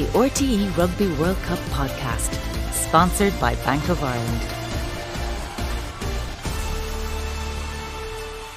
the RTÉ Rugby World Cup podcast, sponsored by Bank of Ireland.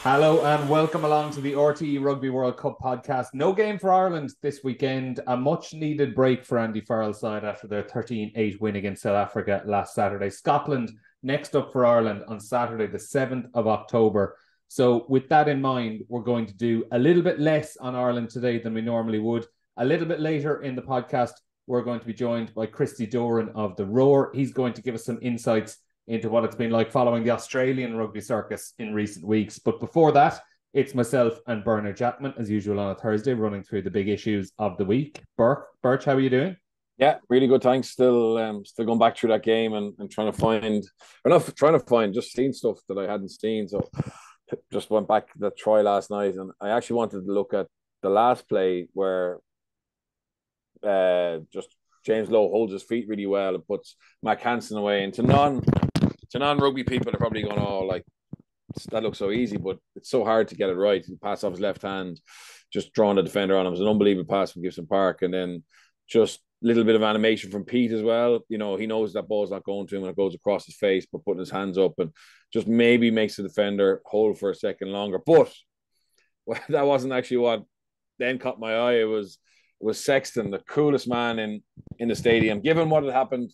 Hello and welcome along to the RTÉ Rugby World Cup podcast. No game for Ireland this weekend. A much-needed break for Andy Farrell's side after their 13-8 win against South Africa last Saturday. Scotland next up for Ireland on Saturday, the 7th of October. So with that in mind, we're going to do a little bit less on Ireland today than we normally would. A little bit later in the podcast, we're going to be joined by Christy Doran of The Roar. He's going to give us some insights into what it's been like following the Australian rugby circus in recent weeks. But before that, it's myself and Bernard Jackman, as usual on a Thursday, running through the big issues of the week. Birch, how are you doing? Yeah, really good, thanks. Still going back through that game and just seeing stuff that I hadn't seen. So just went back to the try last night, and I actually wanted to look at the last play where just James Lowe holds his feet really well and puts Mack Hansen away. And to non rugby people are probably going, oh, like that looks so easy, but it's so hard to get it right. He passed off his left hand, just drawing the defender on him. It was an unbelievable pass from Gibson Park, and then just a little bit of animation from Pete as well. You know, he knows that ball's not going to him and it goes across his face, but putting his hands up and just maybe makes the defender hold for a second longer. But that wasn't actually what then caught my eye. It was Sexton, the coolest man in the stadium, given what had happened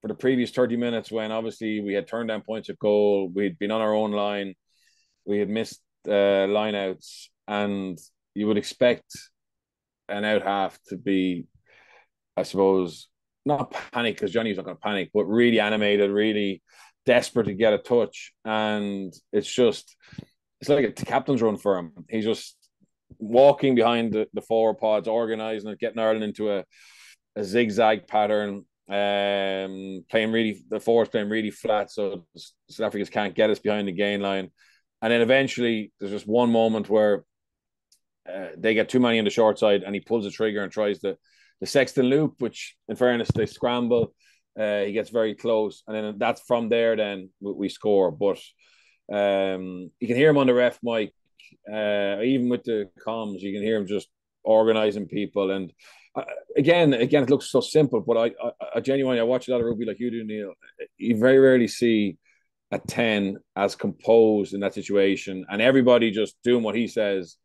for the previous 30 minutes when obviously we had turned down points at goal, we'd been on our own line, we had missed lineouts, and you would expect an out-half to be, I suppose, not panic, because Johnny's not going to panic, but really animated, really desperate to get a touch. And it's like a captain's run for him. He's just walking behind the forward pods, organising it, getting Ireland into a zigzag pattern, playing really flat so South Africans can't get us behind the gain line. And then eventually there's just one moment where they get too many on the short side and he pulls the trigger and tries the Sexton loop, which in fairness, they scramble. He gets very close. And then that's from there, then we score. But you can hear him on the ref mic. Even with the comms, you can hear him just organising people. And again, it looks so simple, but I genuinely, I watch a lot of rugby like you do, Neil. You very rarely see a 10 as composed in that situation and everybody just doing what he says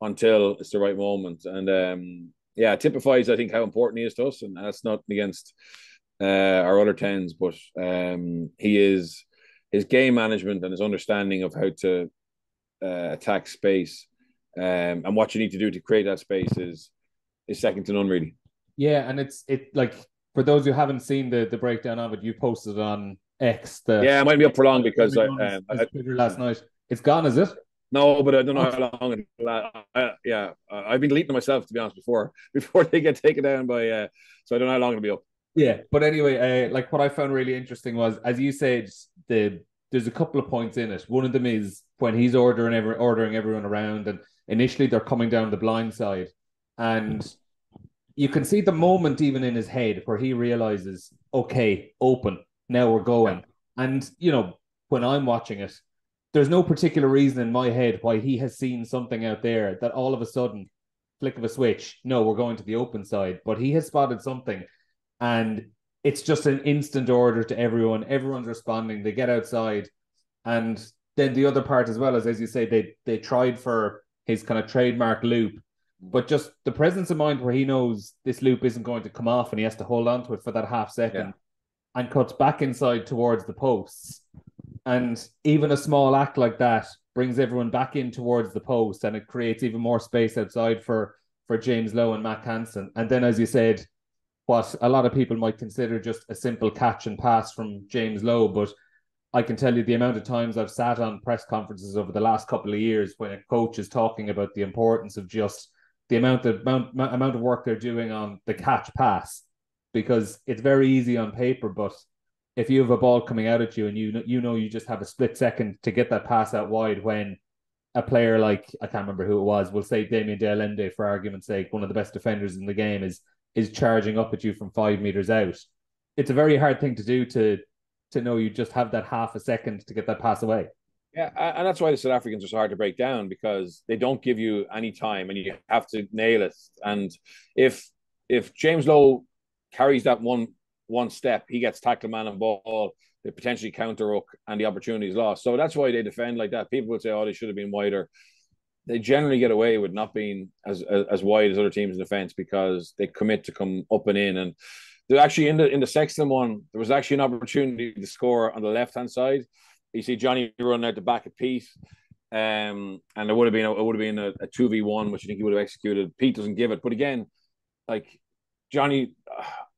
until it's the right moment. And yeah, it typifies, I think, how important he is to us. And that's not against our other 10s, but his game management and his understanding of how to attack space and what you need to do to create that space is second to none, really. Yeah, and it's like, for those who haven't seen the breakdown of it, you posted on X. It might be up for long because Twitter last night. It's gone, is it? No, but I don't know how long. I've been deleting myself, to be honest, before they get taken down by. So I don't know how long it'll be up. Yeah, but anyway, like what I found really interesting was, as you said, there's a couple of points in it. One of them is when he's ordering everyone around, and initially they're coming down the blind side. And you can see the moment even in his head where he realizes, okay, open, now we're going. And, you know, when I'm watching it, there's no particular reason in my head why he has seen something out there that all of a sudden, flick of a switch, no, we're going to the open side. But he has spotted something, and it's just an instant order to everyone. Everyone's responding. They get outside. And then the other part as well is, as you say, they tried for his kind of trademark loop, but just the presence of mind where he knows this loop isn't going to come off and he has to hold on to it for that half second and cuts back inside towards the posts. And even a small act like that brings everyone back in towards the post, and it creates even more space outside for James Lowe and Mack Hansen. And then, as you said, what a lot of people might consider just a simple catch and pass from James Lowe. But I can tell you the amount of times I've sat on press conferences over the last couple of years when a coach is talking about the importance of just the amount of work they're doing on the catch pass, because it's very easy on paper. But if you have a ball coming out at you and you know you just have a split second to get that pass out wide, when a player like, I can't remember who it was, we'll say Damien De Allende for argument's sake, one of the best defenders in the game, is charging up at you from 5 meters out. It's a very hard thing to do to know you just have that half a second to get that pass away. Yeah, and that's why the South Africans are so hard to break down, because they don't give you any time and you have to nail it. And if James Lowe carries that one step, he gets tackled man and ball, they potentially counter hook, and the opportunity is lost. So that's why they defend like that. People would say, oh, they should have been wider. They generally get away with not being as wide as other teams in defence because they commit to come up and in. And they're actually in the Sexton one, there was actually an opportunity to score on the left-hand side. You see Johnny running out the back of Pete, and it would have been a 2v1, which I think he would have executed. Pete doesn't give it, but again, like Johnny,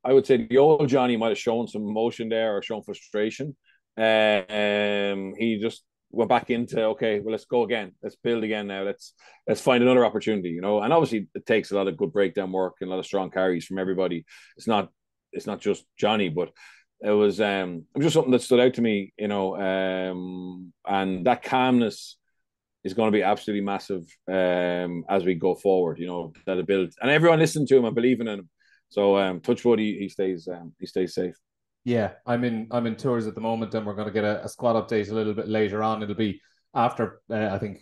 I would say the old Johnny might have shown some emotion there or shown frustration. He just went back into, okay, well, let's go again. Let's build again now. Let's find another opportunity, you know. And obviously it takes a lot of good breakdown work and a lot of strong carries from everybody. It's not just Johnny, but it was just something that stood out to me, you know. And that calmness is going to be absolutely massive as we go forward, you know, that it builds. And everyone listened to him and believing in him. So touch wood, he stays safe. Yeah, I'm in tours at the moment, and we're going to get a squad update a little bit later on. It'll be after I think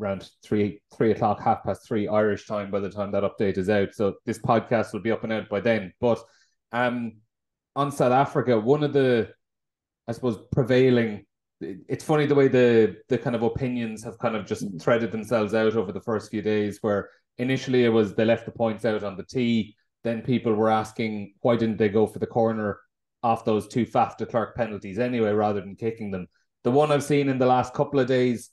around 3 o'clock, 3:30 Irish time by the time that update is out. So this podcast will be up and out by then. But on South Africa, one of the, I suppose, prevailing. It's funny the way the kind of opinions have kind of just threaded themselves out over the first few days. Where initially it was they left the points out on the tee. Then people were asking, why didn't they go for the corner off those two Faf de Klerk penalties anyway, rather than kicking them? The one I've seen in the last couple of days,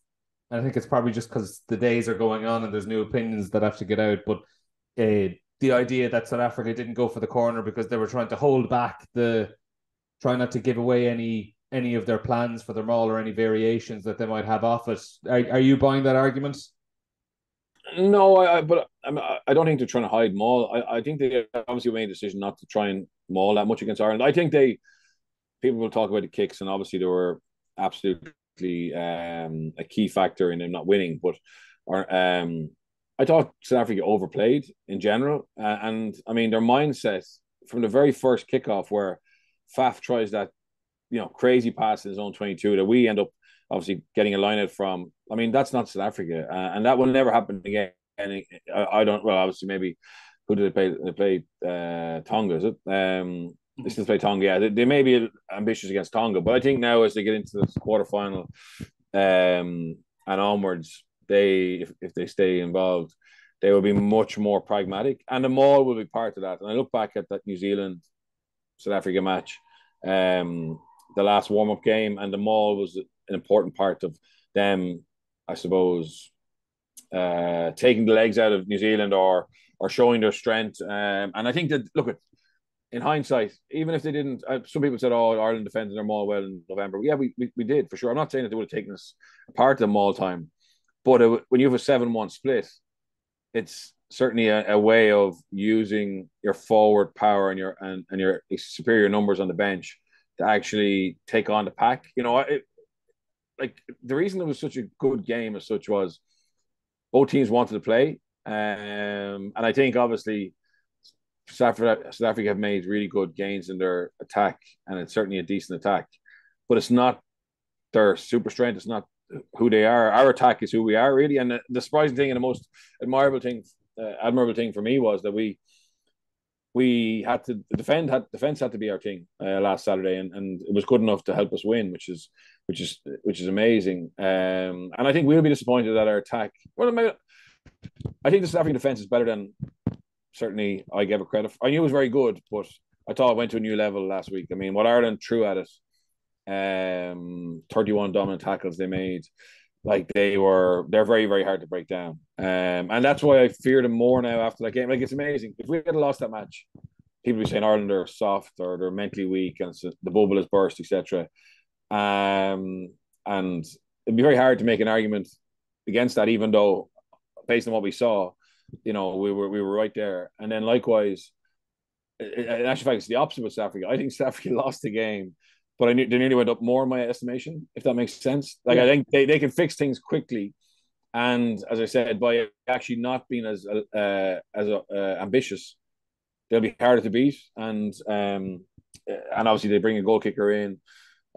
and I think it's probably just because the days are going on and there's new opinions that have to get out, but the idea that South Africa didn't go for the corner because they were trying to hold back try not to give away any of their plans for the Maul or any variations that they might have off it. Are you buying that argument? No, I don't think they're trying to hide Maul. I think they obviously made a decision not to try and Maul that much against Ireland. I think people will talk about the kicks, and obviously they were absolutely a key factor in them not winning. But I thought South Africa overplayed in general, and I mean their mindset from the very first kickoff where Faf tries that, you know, crazy pass in his own 22 that we end up obviously getting a line out from. I mean, that's not South Africa, and that will never happen again. I don't. Well, obviously, maybe who did they play? They played Tonga, is it? They still play Tonga. Yeah, they may be ambitious against Tonga, but I think now as they get into the quarterfinal and onwards, they if they stay involved, they will be much more pragmatic, and the Maul will be part of that. And I look back at that New Zealand South Africa match, the last warm up game, and the Maul was an important part of them, I suppose, taking the legs out of New Zealand or showing their strength. And I think that, look, in hindsight, even if they didn't, some people said, oh, Ireland defended their Maul well in November. Yeah, we did, for sure. I'm not saying that they would have taken us apart the Maul time. But when you have a 7-1 split, it's certainly a way of using your forward power and your superior numbers on the bench to actually take on the pack. You know, like the reason it was such a good game as such was both teams wanted to play. And I think obviously South Africa have made really good gains in their attack, and it's certainly a decent attack, but it's not their super strength. It's not who they are. Our attack is who we are, really. And the surprising thing and the most admirable thing for me was that we had to defend. Defense had to be our thing last Saturday, and it was good enough to help us win, which is amazing. And I think we'll be disappointed at our attack. Well, I think the South African defense is better than certainly I gave it credit for. I knew it was very good, but I thought it went to a new level last week. I mean, what Ireland threw at us, 31 dominant tackles they made. Like they're very, very hard to break down. And that's why I fear them more now after that game. Like, it's amazing. If we had lost that match, people would be saying Ireland are soft or they're mentally weak and the bubble has burst, etc. And it'd be very hard to make an argument against that, even though based on what we saw, you know, we were right there. And then likewise, in actual fact, it's the opposite with South Africa. I think South Africa lost the game, but they nearly went up more in my estimation, if that makes sense. Like, yeah. I think they can fix things quickly. And as I said, by actually not being as ambitious, they'll be harder to beat. And obviously they bring a goal kicker in.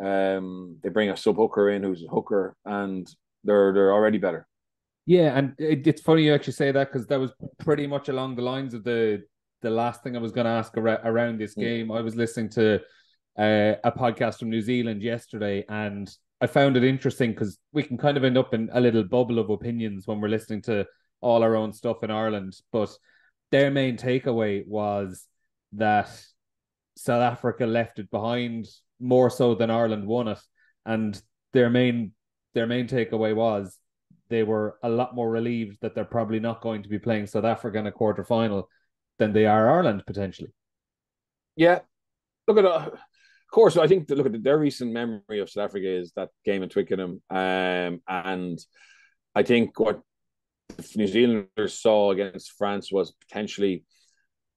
They bring a sub hooker in who's a hooker, and they're already better. Yeah, and it's funny you actually say that, because that was pretty much along the lines of the the last thing I was going to ask around this game. I was listening to a podcast from New Zealand yesterday, and I found it interesting because we can kind of end up in a little bubble of opinions when we're listening to all our own stuff in Ireland. But their main takeaway was that South Africa left it behind more so than Ireland won it. And their main takeaway was they were a lot more relieved that they're probably not going to be playing South Africa in a quarterfinal than they are Ireland, potentially. Yeah. Look at of course, I think, look at their recent memory of South Africa is that game in Twickenham. And I think what New Zealanders saw against France was potentially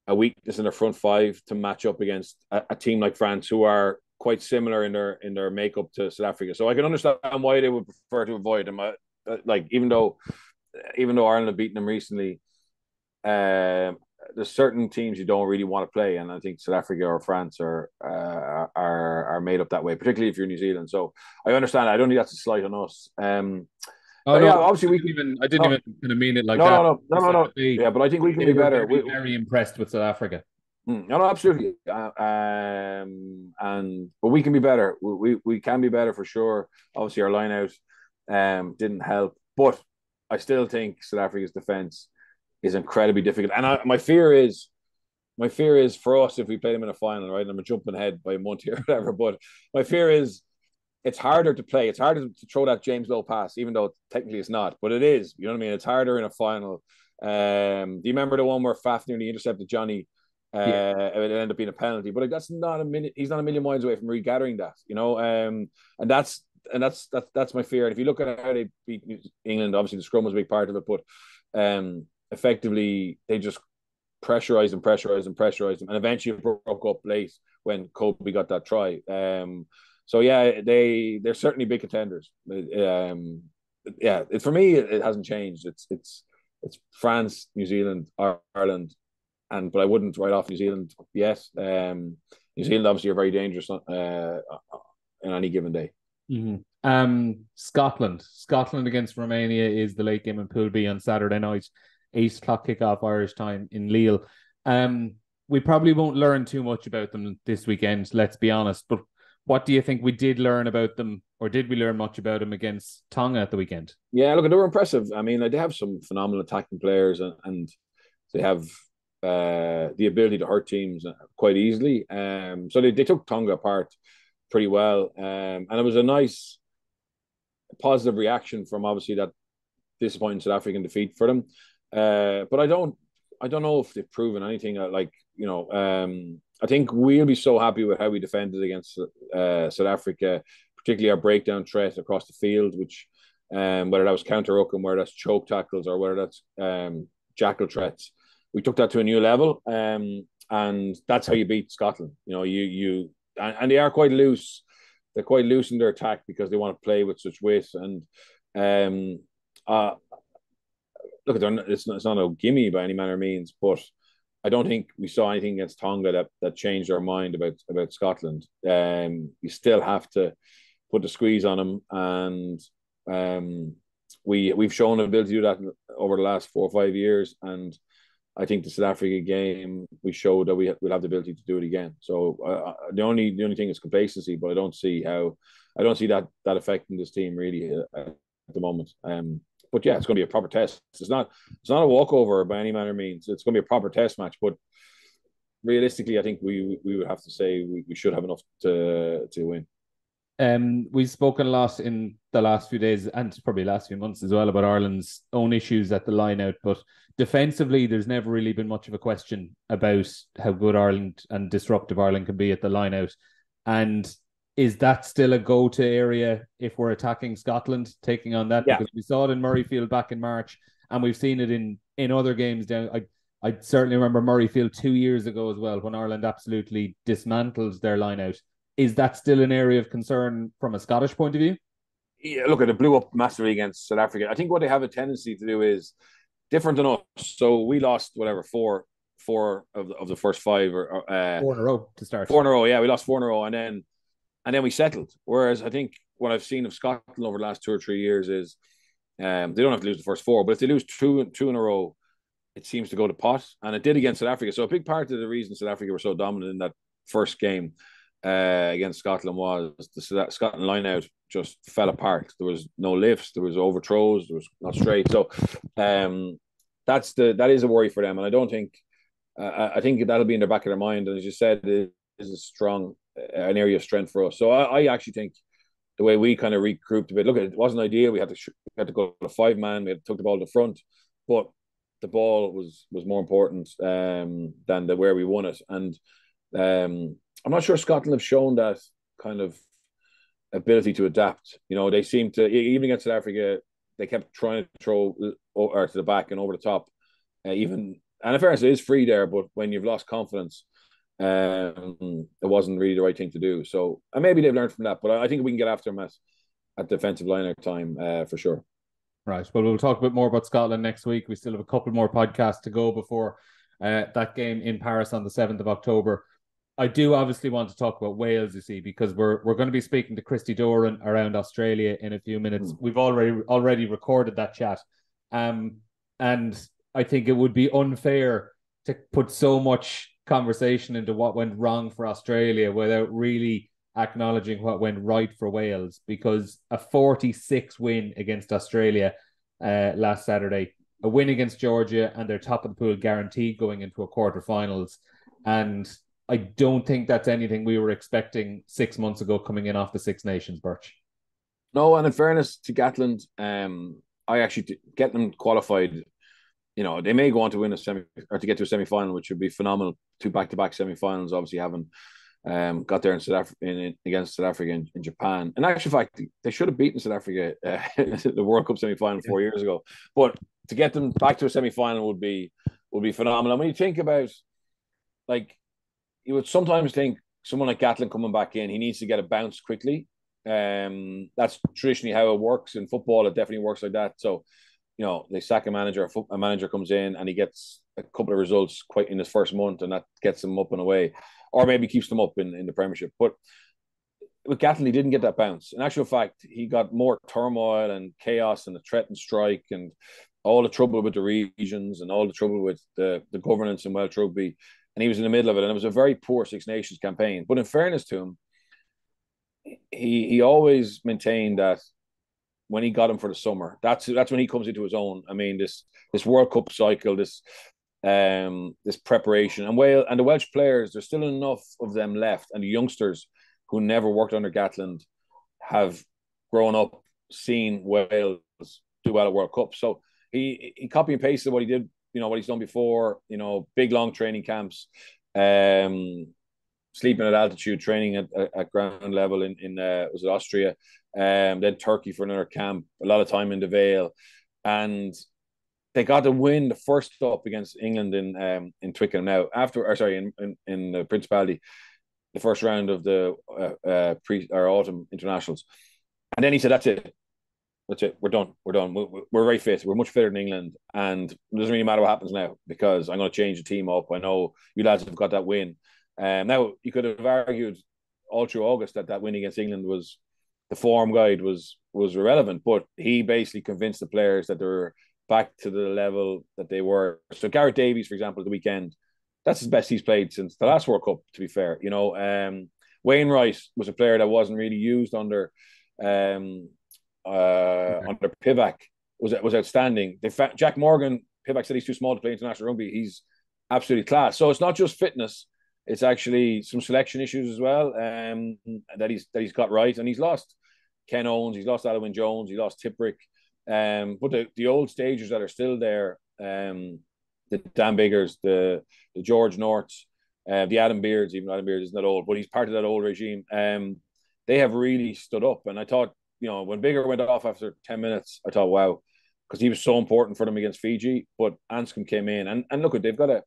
a weakness in their front five to match up against a team like France, who are quite similar in their makeup to South Africa. So I can understand why they would prefer to avoid them. Like, even though Ireland have beaten them recently, there's certain teams you don't really want to play, and I think South Africa or France are made up that way, particularly if you're New Zealand. So I understand. I don't think that's a slight on us. Yeah, obviously I didn't even kind of mean it like that. No. Yeah, but I think we can be better. We're very impressed with South Africa. No, absolutely. But we can be better. We can be better for sure. Obviously, our line out didn't help, but I still think South Africa's defense is incredibly difficult. And my fear is for us, if we play them in a final, right? And I'm jumping ahead by a month here or whatever, but my fear is it's harder to play. It's harder to throw that James Lowe pass, even though technically it's not, but it is. You know what I mean? It's harder in a final. Do you remember the one where Faf nearly intercepted Johnny? Yeah. It ended up being a penalty, but that's not a minute. He's not a million miles away from regathering that, you know? And that's my fear. And if you look at how they beat England, obviously the scrum was a big part of it, but effectively they just pressurised them, and eventually broke up late when Kobe got that try. So yeah, they're certainly big contenders. For me, it hasn't changed. It's France, New Zealand, Ireland, but I wouldn't write off New Zealand yet. New Zealand obviously are very dangerous on any given day. Mm-hmm. Scotland against Romania is the late game in Pool B on Saturday night, 8:00 kickoff Irish time in Lille. We probably won't learn too much about them this weekend, let's be honest, but what do you think we did learn about them, or did we learn much about them against Tonga at the weekend? Yeah, look, they were impressive. I mean, they have some phenomenal attacking players, and they have the ability to hurt teams quite easily. So they took Tonga apart pretty well, and it was a nice positive reaction from obviously that disappointing South African defeat for them. But I don't know if they've proven anything. I think we'll be so happy with how we defended against South Africa, particularly our breakdown threat across the field, which whether that was counter hooking, whether that's choke tackles, or whether that's jackal threats, we took that to a new level, and that's how you beat Scotland. You know, you. And they are quite loose. They're quite loose in their attack because they want to play with such weight. And look, it's not a gimme by any manner of means, but I don't think we saw anything against Tonga that changed our mind about Scotland. You still have to put the squeeze on them, and we've shown an ability to do that over the last 4 or 5 years, and I think the South Africa game, we showed that we'll have the ability to do it again. So the only thing is complacency, but I don't see that affecting this team really at the moment. But yeah, it's going to be a proper test. It's not a walkover by any manner of means. It's going to be a proper test match. But realistically, I think we would have to say we should have enough to win. We've spoken a lot in the last few days, and probably last few months as well, about Ireland's own issues at the line-out, but defensively there's never really been much of a question about how good Ireland and disruptive Ireland can be at the line-out. And is that still a go-to area if we're attacking Scotland, taking on that? Yeah. Because we saw it in Murrayfield back in March, and we've seen it in other games. I certainly remember Murrayfield 2 years ago as well, when Ireland absolutely dismantled their line-out. Is that still an area of concern from a Scottish point of view? Yeah, look, it blew up massively against South Africa. I think what they have a tendency to do is different than us. So we lost four of the first five, or four in a row to start. Four in a row, yeah, we lost four in a row, and then we settled. Whereas I think what I've seen of Scotland over the last 2 or 3 years is they don't have to lose the first four, but if they lose two in a row, it seems to go to pot, and it did against South Africa. So a big part of the reason South Africa were so dominant in that first game against Scotland was the Scotland line-out just fell apart. There was no lifts, there was overthrows, there was not straight. So that is a worry for them, and I don't think I think that'll be in the back of their mind. And as you said, it is a strong an area of strength for us. So I actually think the way we kind of regrouped a bit. Look, it wasn't ideal. We had to go to five man. We had to took the ball to the front, but the ball was more important than where we won it. And I'm not sure Scotland have shown that kind of ability to adapt. You know, they seem to, even against South Africa, they kept trying to throw or to the back and over the top. And in fairness, it is free there, but when you've lost confidence, it wasn't really the right thing to do. So, and maybe they've learned from that, but I think we can get after them at defensive line time for sure. Right. Well, we'll talk a bit more about Scotland next week. We still have a couple more podcasts to go before that game in Paris on the 7th of October. I do obviously want to talk about Wales, you see, because we're going to be speaking to Christy Doran around Australia in a few minutes. We've already recorded that chat. And I think it would be unfair to put so much conversation into what went wrong for Australia without really acknowledging what went right for Wales, because a 46 win against Australia last Saturday, a win against Georgia, and their top of the pool guaranteed going into a quarterfinals. And I don't think that's anything we were expecting 6 months ago coming in off the Six Nations, Birch. No, and in fairness to Gatland, I actually get them qualified. You know, they may go on to win a semi or to get to a semi final, which would be phenomenal. 2 back-to-back semi finals, obviously, having got there in against South Africa and Japan. In actual fact, they should have beaten South Africa the World Cup semi final 4 years ago. But to get them back to a semi final would be phenomenal. And when you think about, like, you would sometimes think someone like Gatland coming back in, he needs to get a bounce quickly. That's traditionally how it works in football. It definitely works like that. So, you know, they sack a manager comes in and he gets a couple of results quite in his first month, and that gets them up and away, or maybe keeps them up in the Premiership. But with Gatland, he didn't get that bounce. In actual fact, he got more turmoil and chaos and the threat and strike and all the trouble with the regions and all the trouble with the governance in Welsh Rugby. And he was in the middle of it, and it was a very poor Six Nations campaign. But in fairness to him, he always maintained that when he got him for the summer, that's when he comes into his own. I mean, this World Cup cycle, this preparation, and the Welsh players, there's still enough of them left, and the youngsters who never worked under Gatland have grown up, seen Wales do well at World Cup. So he copy and pasted what he did, you know, what he's done before, you know, big long training camps, sleeping at altitude, training at ground level in was it Austria, then Turkey for another camp, a lot of time in the Vale, and they got to win the first up against England in Twickenham. Now in the Principality, the first round of the autumn internationals, and then he said, "That's it. We're done. We're very fit. We're much fitter than England, and it doesn't really matter what happens now because I'm going to change the team up. I know you lads have got that win." Now, you could have argued all through August that win against England was the form guide was irrelevant, but he basically convinced the players that they were back to the level that they were. So Gareth Davies, for example, at the weekend, that's his best he's played since the last World Cup, to be fair. You know, Wainwright was a player that wasn't really used under Pivac, was outstanding. Jac Morgan, Pivac said he's too small to play international rugby. He's absolutely class. So it's not just fitness. It's actually some selection issues as well that he's got right, and he's lost Ken Owens, he's lost Alun Wyn Jones, he lost Tipuric, but the old stagers that are still there, the Dan Biggers, the George Norts, the Adam Beards, even Adam Beard isn't that old, but he's part of that old regime. They have really stood up, and I thought, you know, when Bigger went off after 10 minutes, I thought, wow, because he was so important for them against Fiji. But Anscombe came in, and look, they've got a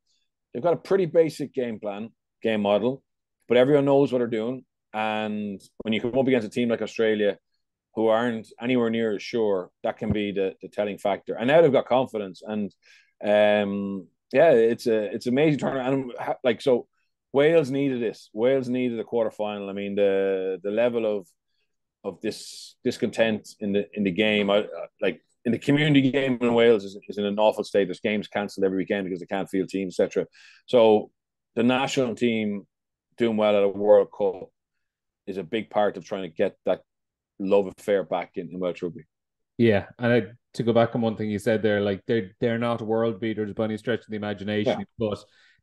pretty basic game plan, game model, but everyone knows what they're doing. And when you come up against a team like Australia, who aren't anywhere near as sure, that can be the telling factor. And now they've got confidence, and it's amazing turnaround. And like, so Wales needed this. Wales needed a quarterfinal. I mean, the level of this discontent in the game, like in the community game in Wales is in an awful state. There's games cancelled every weekend because they can't field teams, etc. So the national team doing well at a World Cup is a big part of trying to get that love affair back in Welsh rugby. Yeah, and to go back on one thing you said there, like they're not world beaters by any stretch of the imagination, yeah, but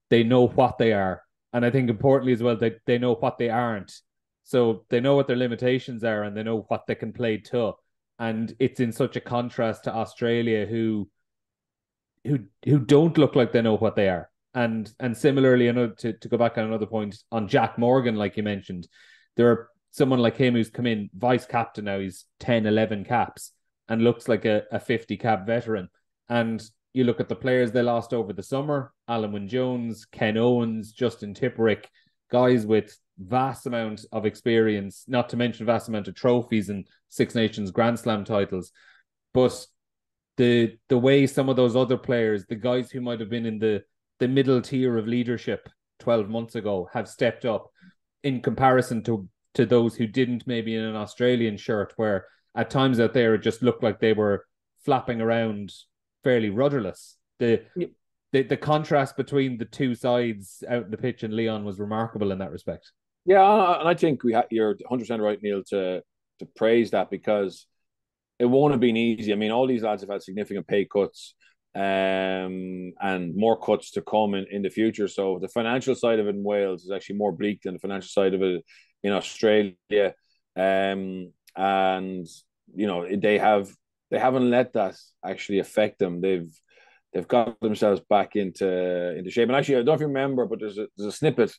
they know what they are. And I think importantly as well, they know what they aren't. So they know what their limitations are and they know what they can play to. And it's in such a contrast to Australia, who don't look like they know what they are. And similarly, you know, to go back on another point on Jac Morgan, like you mentioned, there are someone like him who's come in vice captain now. He's 10, 11 caps and looks like a 50 cap veteran. And you look at the players they lost over the summer: Alun Wyn Jones, Ken Owens, Justin Tipuric, guys with vast amount of experience, not to mention vast amount of trophies and Six Nations Grand Slam titles. But the way some of those other players, the guys who might have been in the middle tier of leadership 12 months ago, have stepped up in comparison to those who didn't, maybe in an Australian shirt, where at times out there it just looked like they were flapping around fairly rudderless. The contrast between the two sides out in the pitch in Leon was remarkable in that respect. Yeah, and I think you're 100% right, Neil, to praise that, because it won't have been easy. I mean, all these lads have had significant pay cuts and more cuts to come in the future. So the financial side of it in Wales is actually more bleak than the financial side of it in Australia. And, you know, they haven't let that actually affect them. They've got themselves back into shape. And actually, I don't know if you remember, but there's a snippet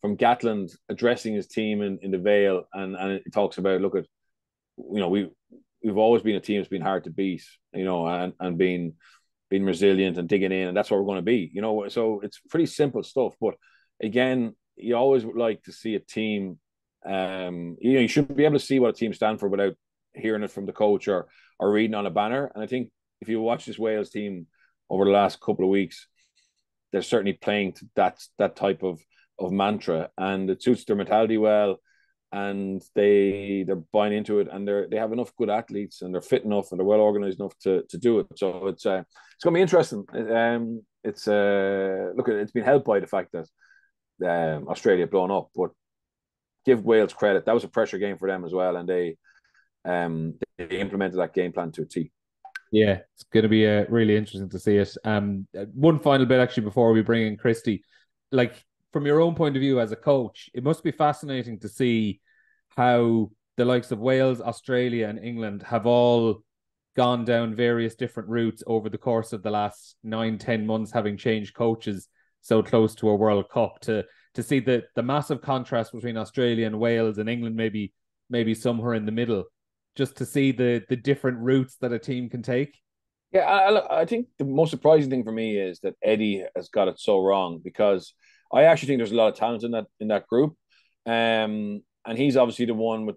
from Gatland addressing his team in the Vale, and it talks about, look at, you know, we've always been a team that's been hard to beat, you know, and being resilient and digging in, and that's what we're going to be, you know. So it's pretty simple stuff, but again, you always would like to see a team, you know, you should be able to see what a team stand for without hearing it from the coach or reading on a banner. And I think if you watch this Wales team over the last couple of weeks, they're certainly playing to that type of mantra, and it suits their mentality well, and they're buying into it, and they have enough good athletes, and they're fit enough, and they're well organized enough to do it. So it's gonna be interesting. It's been helped by the fact that Australia blown up, but give Wales credit, that was a pressure game for them as well, and they implemented that game plan to a T. Yeah, it's going to be really interesting to see it. One final bit actually before we bring in Christy, like, from your own point of view as a coach, it must be fascinating to see how the likes of Wales, Australia and England have all gone down various different routes over the course of the last 9-10 months, having changed coaches so close to a World Cup, to see the massive contrast between Australia and Wales, and England maybe somewhere in the middle, just to see the different routes that a team can take. Yeah, I think the most surprising thing for me is that Eddie has got it so wrong, because I actually think there's a lot of talent in that group, and he's obviously the one with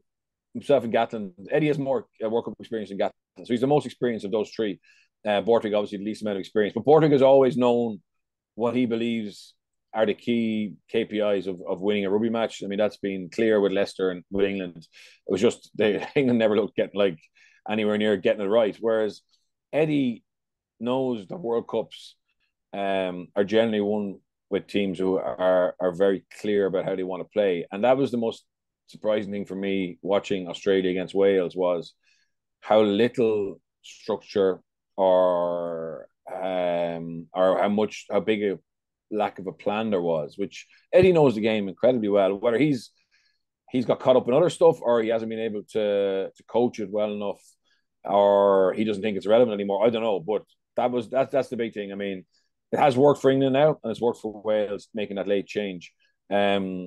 himself and Gatland. Eddie has more World Cup experience than Gatland, so he's the most experienced of those three. Borthwick obviously the least amount of experience, but Borthwick has always known what he believes are the key KPIs of winning a rugby match. I mean, that's been clear with Leicester and with England. It was just England never looked anywhere near getting it right, whereas Eddie knows the World Cups are generally won with teams who are very clear about how they want to play. And that was the most surprising thing for me watching Australia against Wales, was how little structure or how big a lack of a plan there was, which Eddie knows the game incredibly well. Whether he's got caught up in other stuff, or he hasn't been able to coach it well enough, or he doesn't think it's relevant anymore, I don't know. But that's the big thing. I mean, it has worked for England now, and it's worked for Wales making that late change. And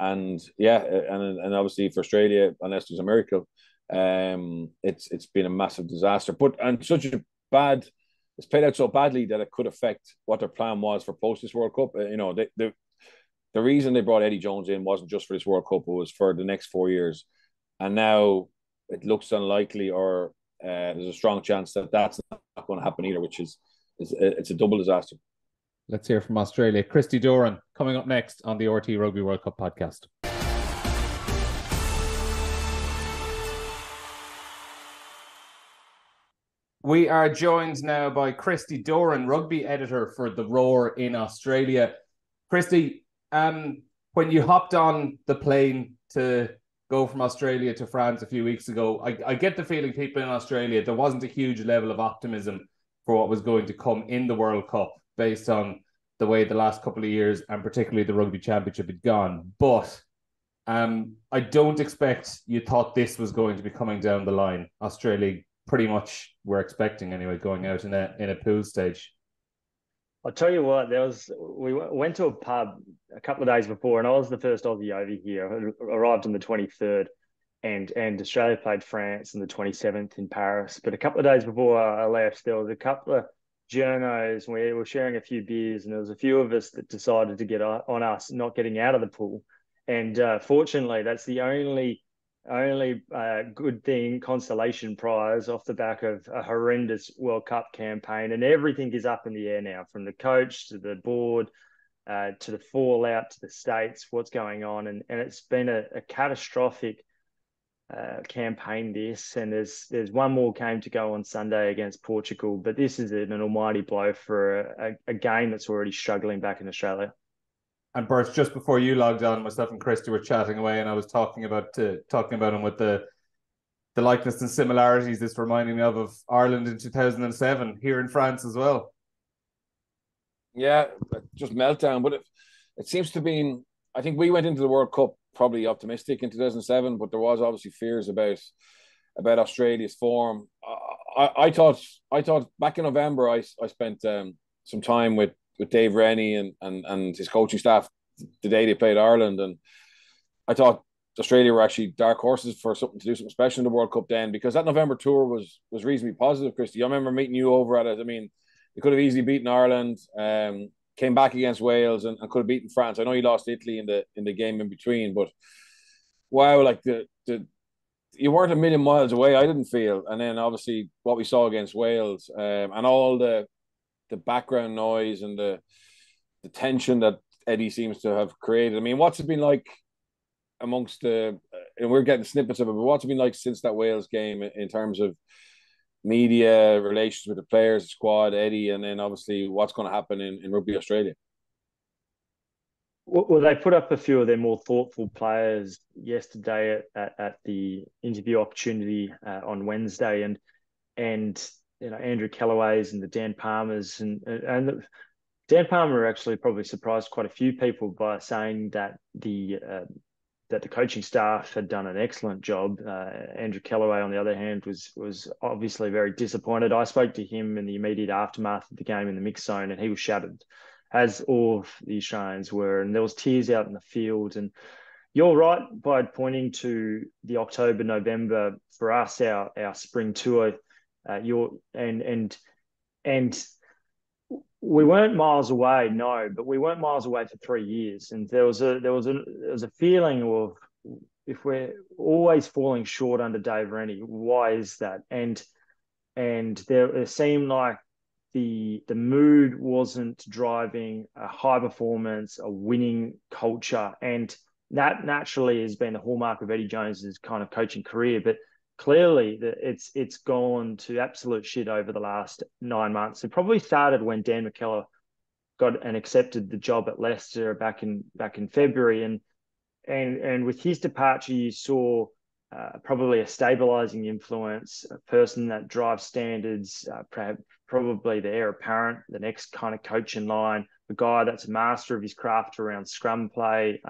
obviously for Australia, unless there's a miracle, it's been a massive disaster. It's played out so badly that it could affect what their plan was for post this World Cup. You know, the reason they brought Eddie Jones in wasn't just for this World Cup; it was for the next 4 years. And now it looks unlikely, or there's a strong chance that that's not going to happen either, which is. It's a double disaster. Let's hear from Australia. Christy Doran coming up next on the RTÉ Rugby World Cup podcast. We are joined now by Christy Doran, rugby editor for The Roar in Australia. Christy, when you hopped on the plane to go from Australia to France a few weeks ago, I get the feeling people in Australia, there wasn't a huge level of optimism for what was going to come in the World Cup based on the way the last couple of years and particularly the Rugby Championship had gone. But I don't expect you thought this was going to be coming down the line. Australia pretty much were expecting anyway, going out in a pool stage. I'll tell you what, we went to a pub a couple of days before, and I was the first Aussie over here. I arrived on the 23rd, and Australia played France on the 27th in Paris. But a couple of days before I left, there was a couple of journos, and we were sharing a few beers, and there was a few of us that decided to get on us not getting out of the pool. And fortunately, that's the only good thing, consolation prize off the back of a horrendous World Cup campaign. And everything is up in the air now, from the coach to the board to the fallout to the states, what's going on. And it's been a catastrophic campaign, this. And there's one more game to go on Sunday against Portugal. But this is an almighty blow for a game that's already struggling back in Australia. And Bert, just before you logged on, myself and Christy were chatting away, and I was talking about him with the likeness and similarities this reminded me of Ireland in 2007 here in France as well. Yeah, just meltdown. But it seems to be, I think we went into the World Cup probably optimistic in 2007, but there was obviously fears about Australia's form. I thought back in November I spent some time with Dave Rennie and his coaching staff the day they played Ireland. And I thought Australia were actually dark horses for something special in the World Cup then, because that November tour was reasonably positive, Christy. I remember meeting you over at it. I mean, they could have easily beaten Ireland, came back against Wales and could have beaten France. I know you lost Italy in the game in between, but wow, like you weren't a million miles away, I didn't feel. And then obviously what we saw against Wales and all the background noise and the tension that Eddie seems to have created. I mean, what's it been like amongst and we're getting snippets of it, but what's it been like since that Wales game in terms of media relations with the players, the squad, Eddie, and then obviously what's going to happen in Rugby Australia? Well, they put up a few of their more thoughtful players yesterday at the interview opportunity on Wednesday, and you know, Andrew Callaway's and the Dan Palmers and Dan Palmer actually probably surprised quite a few people by saying that the coaching staff had done an excellent job. Andrew Callaway, on the other hand, was obviously very disappointed. I spoke to him in the immediate aftermath of the game in the mix zone, and he was shattered, as all of the Australians were, and there was tears out in the field. And you're right by pointing to the October, November for us, our spring tour. And we weren't miles away, no, but we weren't miles away for 3 years, and there was a feeling of, if we're always falling short under Dave Rennie, why is that? And there, it seemed like the mood wasn't driving a high performance, a winning culture, and that naturally has been the hallmark of Eddie Jones's kind of coaching career, but. Clearly, it's gone to absolute shit over the last 9 months. It probably started when Dan McKellar got and accepted the job at Leicester back in February, and with his departure, you saw probably a stabilising influence, a person that drives standards, probably the heir apparent, the next kind of coach in line, a guy that's a master of his craft around scrum play.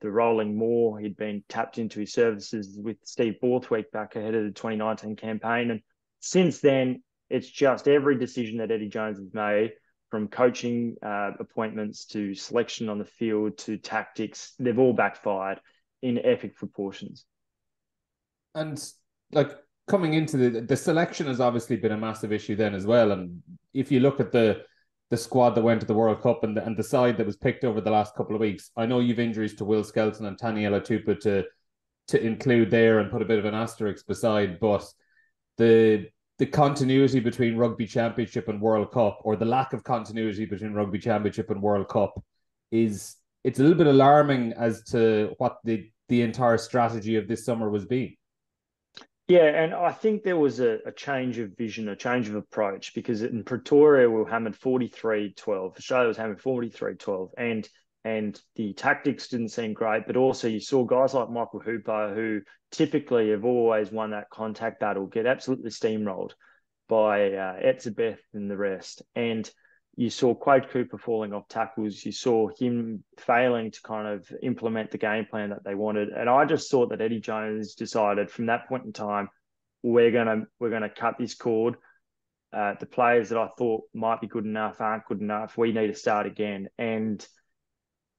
The rolling more, he'd been tapped into his services with Steve Borthwick back ahead of the 2019 campaign. And since then, it's just every decision that Eddie Jones has made, from coaching appointments to selection on the field to tactics, they've all backfired in epic proportions. And like coming into the selection has obviously been a massive issue then as well. And if you look at the squad that went to the World Cup and the side that was picked over the last couple of weeks. I know you've injuries to Will Skelton and Tani Alaalatoa to include there and put a bit of an asterisk beside, but the continuity between Rugby Championship and World Cup, or the lack of continuity between Rugby Championship and World Cup, it's a little bit alarming as to what the entire strategy of this summer was being. Yeah, and I think there was a change of vision, a change of approach, because in Pretoria we were hammered 43-12. Australia was hammered 43-12, and the tactics didn't seem great, but also you saw guys like Michael Hooper, who typically have always won that contact battle, get absolutely steamrolled by Etzebeth and the rest. And you saw Quade Cooper falling off tackles. You saw him failing to kind of implement the game plan that they wanted. And I just thought that Eddie Jones decided from that point in time, we're gonna cut this cord. The players that I thought might be good enough aren't good enough. We need to start again. And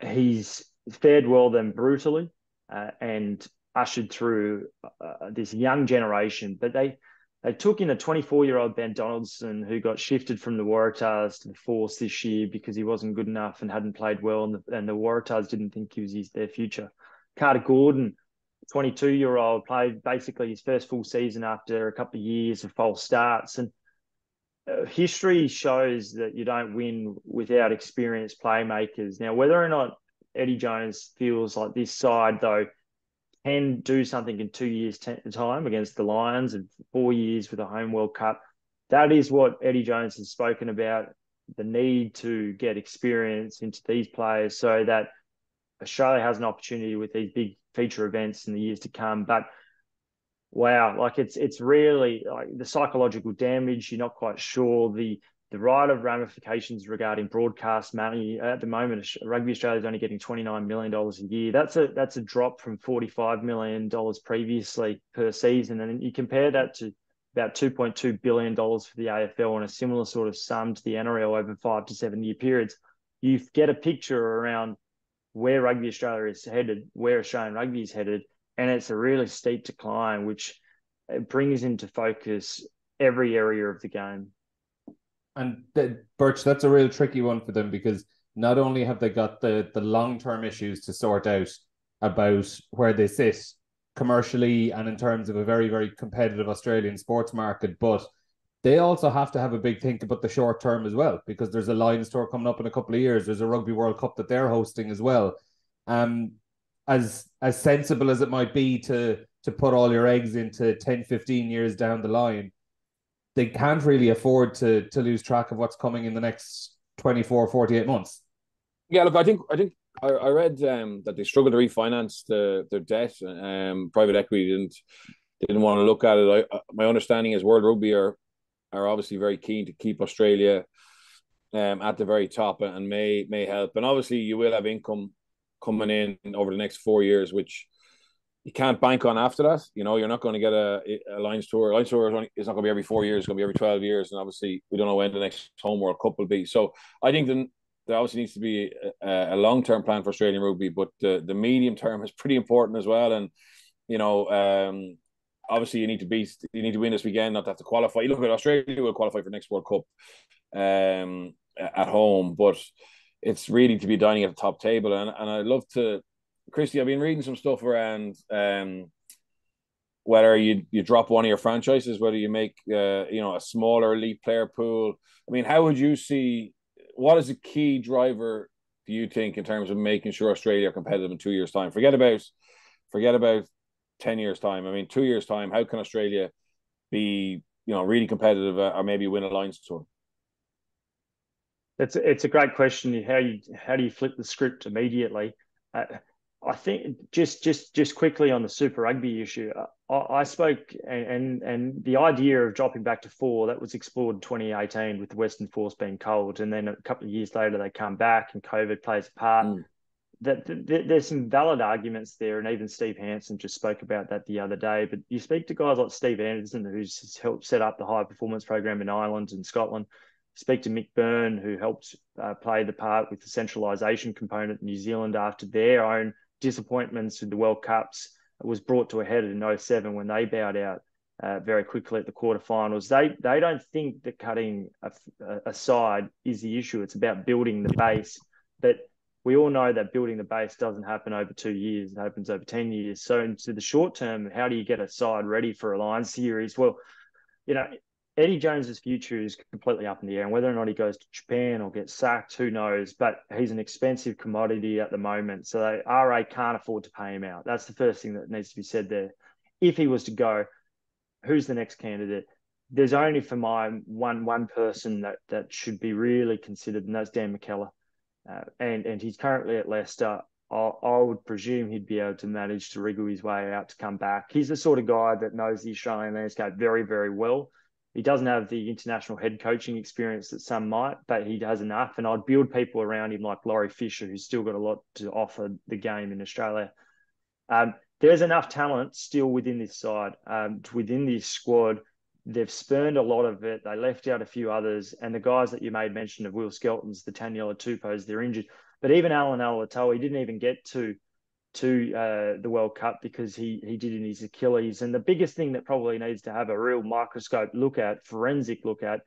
he's fared well then brutally and ushered through this young generation. But they took in a 24-year-old Ben Donaldson who got shifted from the Waratahs to the Force this year because he wasn't good enough and hadn't played well, and the Waratahs didn't think he was their future. Carter Gordon, 22-year-old, played basically his first full season after a couple of years of false starts. And history shows that you don't win without experienced playmakers. Now, whether or not Eddie Jones feels like this side, though, can do something in 2 years' time against the Lions and 4 years with a home World Cup. That is what Eddie Jones has spoken about, the need to get experience into these players so that Australia has an opportunity with these big feature events in the years to come. But, wow, like it's really like the psychological damage, you're not quite sure, the right of ramifications regarding broadcast money. At the moment, Rugby Australia is only getting $29 million a year. That's a drop from $45 million previously per season. And you compare that to about $2.2 billion for the AFL and a similar sort of sum to the NRL over 5 to 7 year periods. You get a picture around where Rugby Australia is headed, where Australian rugby is headed, and it's a really steep decline, which brings into focus every area of the game. And Birch, that's a real tricky one for them, because not only have they got the long-term issues to sort out about where they sit commercially and in terms of a very, very competitive Australian sports market, but they also have to have a big think about the short term as well, because there's a Lions tour coming up in a couple of years. There's a Rugby World Cup that they're hosting as well. As sensible as it might be to put all your eggs into 10, 15 years down the line, they can't really afford to lose track of what's coming in the next 24, 48 months. Yeah, look, I think I read that they struggled to refinance their debt. Private equity didn't want to look at it. My understanding is World Rugby are obviously very keen to keep Australia at the very top and may help. And obviously you will have income coming in over the next 4 years, which you can't bank on after that. You know, you're not going to get a Lions tour. Lions tour is not going to be every 4 years. It's going to be every 12 years. And obviously, we don't know when the next home World Cup will be. So I think there obviously needs to be a long-term plan for Australian rugby, but the medium term is pretty important as well. And, you know, obviously you need to win this weekend, not to have to qualify. You look at Australia will qualify for next World Cup at home, but it's really to be dining at the top table. And I'd love to... Christy, I've been reading some stuff around whether you drop one of your franchises, whether you make a smaller elite player pool. I mean, how would you see, what is the key driver, do you think, in terms of making sure Australia are competitive in 2 years' time? Forget about 10 years' time. I mean, 2 years' time, how can Australia be, really competitive or maybe win a Lions tour? It's a great question. How do you flip the script immediately? I think just quickly on the Super Rugby issue, I spoke and the idea of dropping back to 4, that was explored in 2018 with the Western Force being culled, and then a couple of years later they come back and COVID plays a part. There's some valid arguments there, and even Steve Hansen just spoke about that the other day. But you speak to guys like Steve Anderson, who's helped set up the high performance program in Ireland and Scotland. Speak to Mick Byrne, who helped play the part with the centralisation component in New Zealand after their own disappointments with the World Cups. It was brought to a head in 2007 when they bowed out very quickly at the quarterfinals. They don't think that cutting a side is the issue. It's about building the base. But we all know that building the base doesn't happen over 2 years. It happens over 10 years. So into the short term, how do you get a side ready for a Lions series? Well, Eddie Jones's future is completely up in the air, and whether or not he goes to Japan or gets sacked, who knows? But he's an expensive commodity at the moment, so RA can't afford to pay him out. That's the first thing that needs to be said there. If he was to go, who's the next candidate? There's only for my one person that should be really considered, and that's Dan McKellar. And he's currently at Leicester. I would presume he'd be able to manage to wriggle his way out to come back. He's the sort of guy that knows the Australian landscape very, very well. He doesn't have the international head coaching experience that some might, but he does enough. And I'd build people around him like Laurie Fisher, who's still got a lot to offer the game in Australia. There's enough talent still within this side, within this squad. They've spurned a lot of it. They left out a few others. And the guys that you made mention of, Will Skelton's, the Taniela Tupos, they're injured. But even Allan Alaalatoa, he didn't even get to the World Cup because he did in his Achilles. And the biggest thing that probably needs to have a real microscope look at, forensic look at,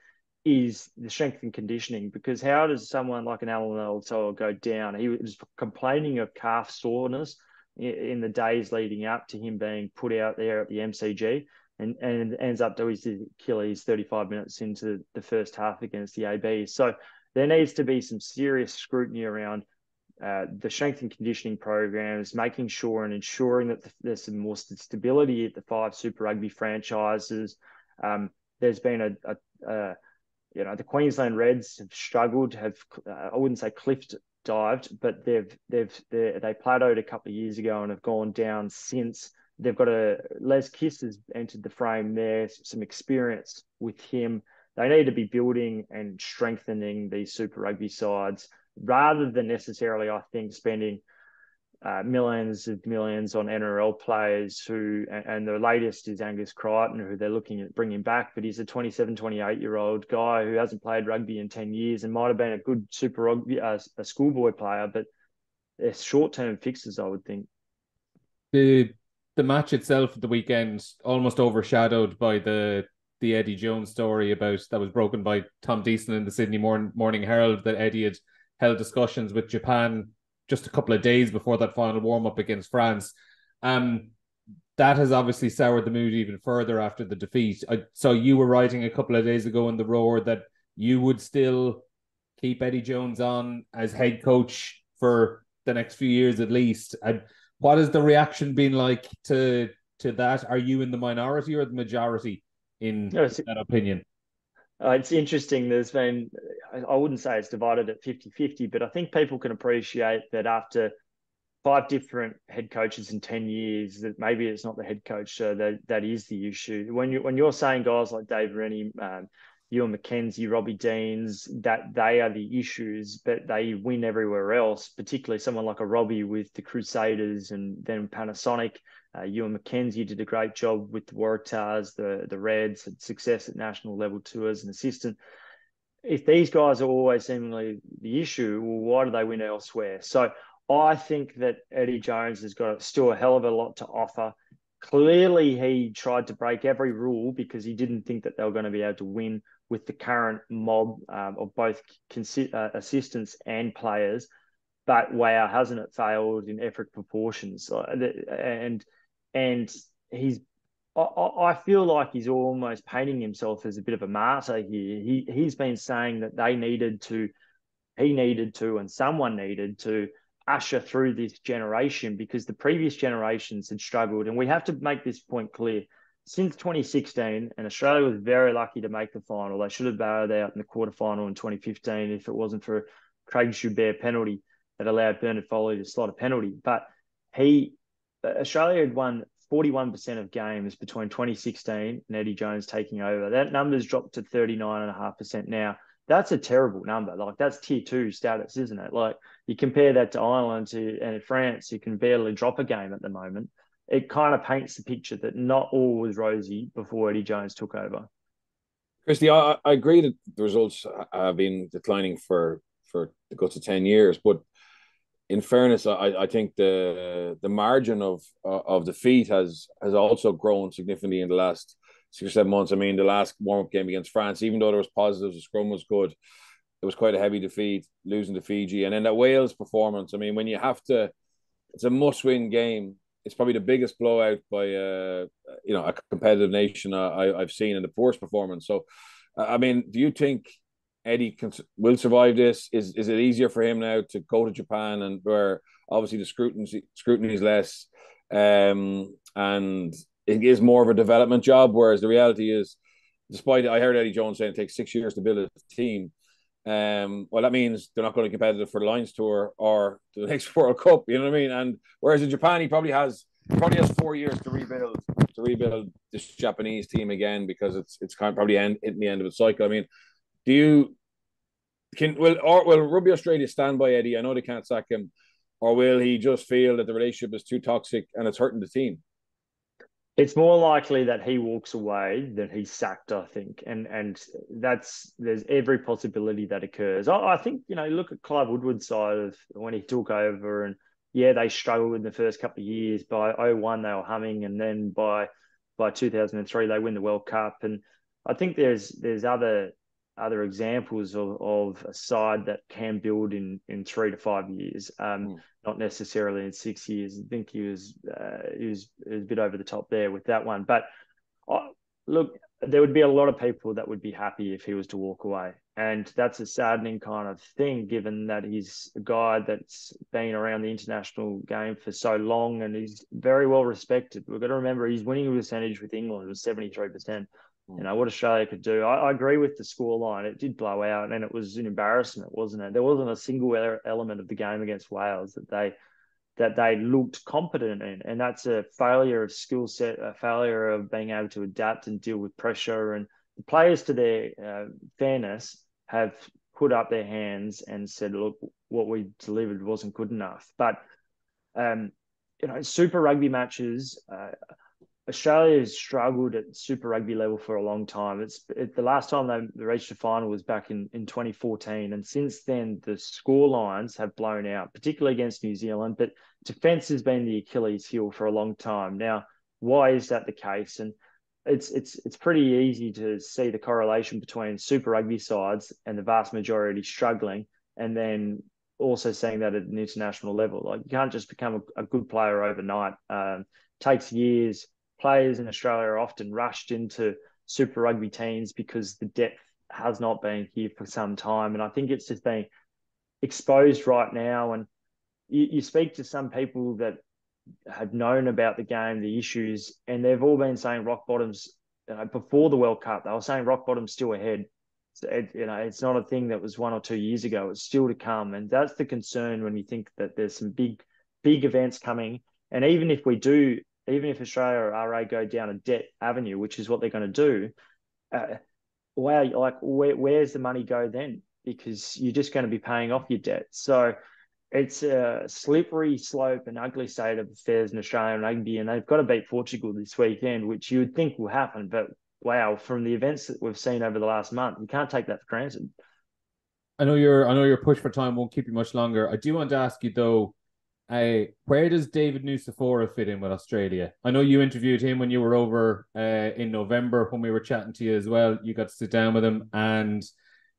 is the strength and conditioning. Because how does someone like an Allan Alaalatoa go down? He was complaining of calf soreness in the days leading up to him being put out there at the MCG, and ends up doing his Achilles 35 minutes into the first half against the AB. So there needs to be some serious scrutiny around the strength and conditioning programs, making sure and ensuring that there's some more stability at the 5 Super Rugby franchises. There's been the Queensland Reds have struggled, I wouldn't say cliff dived, but they plateaued a couple of years ago and have gone down since. They've got Les Kiss has entered the frame there, some experience with him. They need to be building and strengthening these Super Rugby sides, rather than necessarily, I think, spending millions of millions on NRL players who, and the latest is Angus Crichton, who they're looking at bringing back, but he's a 27, 28-year-old guy who hasn't played rugby in 10 years and might have been a good Super Rugby, a schoolboy player, but they're short-term fixes, I would think. The match itself at the weekend almost overshadowed by the Eddie Jones story that was broken by Tom Deason in the Sydney Morning Herald, that Eddie had held discussions with Japan just a couple of days before that final warm-up against France. That has obviously soured the mood even further after the defeat. So you were writing a couple of days ago in The Roar that you would still keep Eddie Jones on as head coach for the next few years at least. What has the reaction been like to that? Are you in the minority or the majority in that opinion? It's interesting. There's been, I wouldn't say it's divided at 50-50, but I think people can appreciate that after 5 different head coaches in 10 years, that maybe it's not the head coach that is the issue. When you're saying guys like Dave Rennie, Ewan McKenzie, Robbie Deans, that they are the issues, but they win everywhere else, particularly someone like a Robbie with the Crusaders and then Panasonic. Ewan McKenzie did a great job with the Waratahs, the Reds, had success at national level too as an assistant. If these guys are always seemingly the issue, well, why do they win elsewhere? So I think that Eddie Jones has got still a hell of a lot to offer. Clearly, he tried to break every rule because he didn't think that they were going to be able to win with the current mob of both assistants and players. But wow, hasn't it failed in epic proportions? And he's, I feel like he's almost painting himself as a bit of a martyr here. He's been saying that someone needed to usher through this generation because the previous generations had struggled. And we have to make this point clear. Since 2016, and Australia was very lucky to make the final. They should have bailed out in the quarterfinal in 2015 if it wasn't for Craig Joubert penalty that allowed Bernard Foley to slot a penalty. But Australia had won 41% of games between 2016 and Eddie Jones taking over. That number's dropped to 39.5% now. That's a terrible number. Like, that's tier 2 status, isn't it? Like, you compare that to Ireland and France, who can barely drop a game at the moment. It kind of paints the picture that not all was rosy before Eddie Jones took over. Christy, I agree that the results have been declining for the guts of 10 years, but in fairness, I think the margin of defeat has also grown significantly in the last 6 or 7 months. I mean, the last warm-up game against France, even though there was positives, the scrum was good, it was quite a heavy defeat, losing to Fiji. And then that Wales performance, I mean, when you have to, it's a must-win game. It's probably the biggest blowout by a competitive nation I've seen, in the poorest performance. So, I mean, do you think Eddie will survive this? Is it easier for him now to go to Japan, and where obviously the scrutiny is less, and it is more of a development job, whereas the reality is, despite I heard Eddie Jones saying it takes 6 years to build a team, well, that means they're not going to be competitive for the Lions Tour or the next World Cup, you know what I mean? And whereas in Japan, he probably has 4 years to rebuild this Japanese team again, because it's kind of probably hitting the end of its cycle. I mean, will Rugby Australia stand by Eddie? I know they can't sack him, or will he just feel that the relationship is too toxic and it's hurting the team? It's more likely that he walks away than he's sacked, I think, and there's every possibility that occurs. I think, you know, look at Clive Woodward's side of when he took over, and yeah, they struggled in the first couple of years. By 2001, they were humming, and then by 2003, they win the World Cup. And I think there's other examples of a side that can build in 3 to 5 years, not necessarily in 6 years. I think he was a bit over the top there with that one. But look, there would be a lot of people that would be happy if he was to walk away. And that's a saddening kind of thing, given that he's a guy that's been around the international game for so long and he's very well respected. We've got to remember his winning percentage with England was 73%. You know, what Australia could do. I agree with the scoreline. It did blow out and it was an embarrassment, wasn't it? There wasn't a single element of the game against Wales that they looked competent in. And that's a failure of skill set, a failure of being able to adapt and deal with pressure. And the players, to their fairness, have put up their hands and said, look, what we delivered wasn't good enough. But, you know, Super Rugby matches... Australia has struggled at Super Rugby level for a long time. It's the last time they reached a final was back in 2014. And since then, the score lines have blown out, particularly against New Zealand. But defence has been the Achilles heel for a long time. Now, why is that the case? And it's pretty easy to see the correlation between Super Rugby sides and the vast majority struggling, and then also seeing that at an international level. Like, you can't just become a good player overnight. Takes years. Players in Australia are often rushed into Super Rugby teams because the depth has not been here for some time. And I think it's just being exposed right now. And you speak to some people that had known about the game, the issues, and they've all been saying rock bottom's, you know, before the World Cup, they were saying rock bottom's still ahead. So it's not a thing that was 1 or 2 years ago. It's still to come. And that's the concern when you think that there's some big events coming. And even if Australia or RA go down a debt avenue, which is what they're going to do, where's the money go then? Because you're just going to be paying off your debt. So it's a slippery slope and ugly state of affairs in Australian rugby, and they've got to beat Portugal this weekend, which you would think will happen. But, wow, from the events that we've seen over the last month, you can't take that for granted. I know your push for time won't keep you much longer. I do want to ask you, though, where does David Nucifora fit in with Australia? I know you interviewed him when you were over in November when we were chatting to you as well. You got to sit down with him, and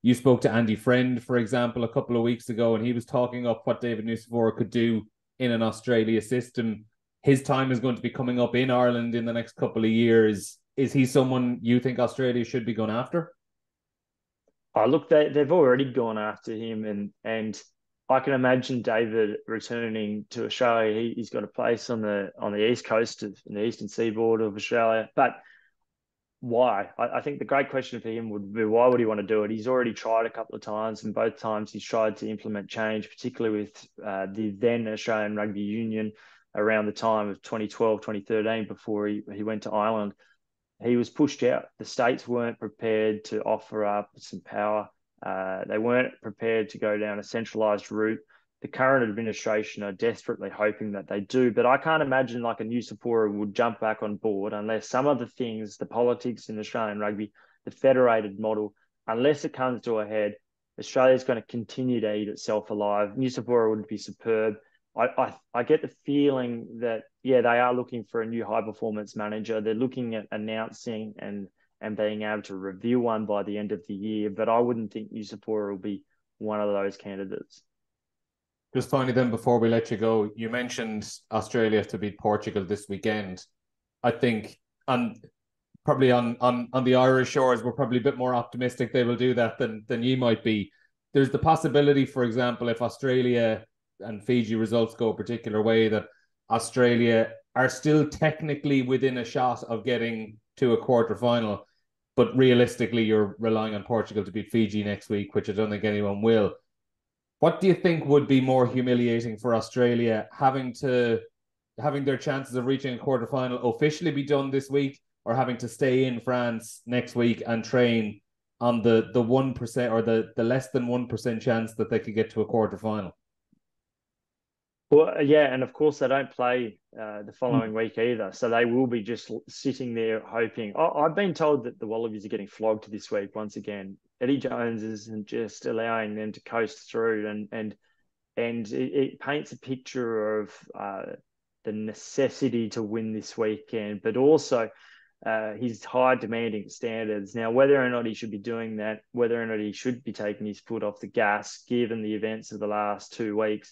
you spoke to Andy Friend, for example, a couple of weeks ago, and he was talking up what David Nucifora could do in an Australia system. His time is going to be coming up in Ireland in the next couple of years. Is he someone you think Australia should be going after? Oh, look, they've already gone after him, and I can imagine David returning to Australia. He's got a place on the east coast in the eastern seaboard of Australia. But why? I think the great question for him would be, why would he want to do it? He's already tried a couple of times, and both times he's tried to implement change, particularly with the then Australian Rugby Union around the time of 2012, 2013, before he went to Ireland. He was pushed out. The states weren't prepared to offer up some power. They weren't prepared to go down a centralised route. The current administration are desperately hoping that they do, but I can't imagine like a Nucifora would jump back on board unless some of the things, the politics in Australian rugby, the federated model, unless it comes to a head, Australia's going to continue to eat itself alive. Nucifora would be superb. I get the feeling that, yeah, they are looking for a new high-performance manager. They're looking at announcing and being able to review one by the end of the year. But I wouldn't think Nucifora will be one of those candidates. Just finally then, before we let you go, you mentioned Australia to beat Portugal this weekend. I think on the Irish shores, we're probably a bit more optimistic they will do that than you might be. There's the possibility, for example, if Australia and Fiji results go a particular way, that Australia are still technically within a shot of getting to a quarter-final, but realistically you're relying on Portugal to beat Fiji next week, which I don't think anyone will. What do you think would be more humiliating for Australia, having their chances of reaching a quarter-final officially be done this week, or having to stay in France next week and train on the 1% or the less than 1% chance that they could get to a quarter-final? Well, yeah, and of course they don't play the following week either, so they will be just sitting there hoping. I've been told that the Wallabies are getting flogged this week once again. Eddie Jones isn't just allowing them to coast through, and it paints a picture of the necessity to win this weekend, but also his high demanding standards. Now, whether or not he should be doing that, whether or not he should be taking his foot off the gas, given the events of the last 2 weeks.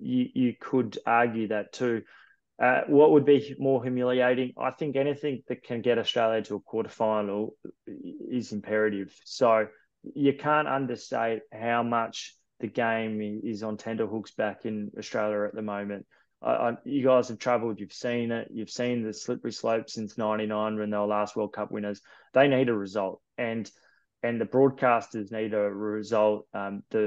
You could argue that too. What would be more humiliating? I think anything that can get Australia to a quarterfinal is imperative. So you can't understate how much the game is on tenterhooks back in Australia at the moment. You guys have travelled. You've seen it. You've seen the slippery slope since '99 when they were last World Cup winners. They need a result, and the broadcasters need a result. The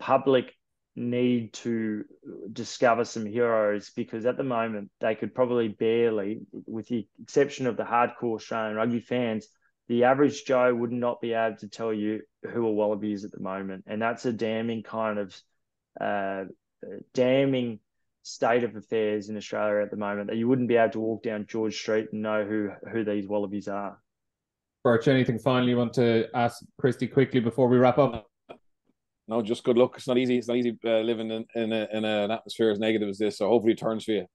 public need to discover some heroes, because at the moment they could probably barely, with the exception of the hardcore Australian rugby fans, the average Joe would not be able to tell you who a Wallaby is at the moment. And that's a damning kind of damning state of affairs in Australia at the moment, that you wouldn't be able to walk down George Street and know who these Wallabies are. Birch, anything finally you want to ask Christy quickly before we wrap up? No, just good luck. It's not easy. It's not easy living in an atmosphere as negative as this. So hopefully it turns for you.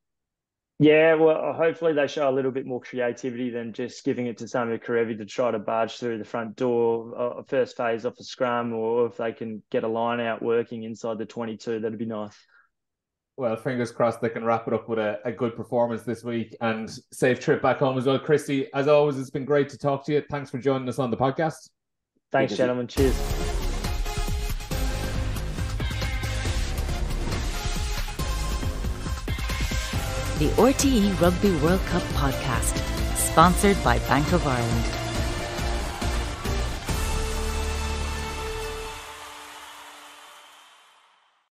Yeah, well, hopefully they show a little bit more creativity than just giving it to Samu Karevi to try to barge through the front door, first phase off a scrum, or if they can get a line out working inside the 22, that'd be nice. Well, fingers crossed they can wrap it up with a good performance this week, and safe trip back home as well. Christy, as always, it's been great to talk to you. Thanks for joining us on the podcast. Thanks, gentlemen. Cheers. The RTÉ Rugby World Cup podcast, sponsored by Bank of Ireland.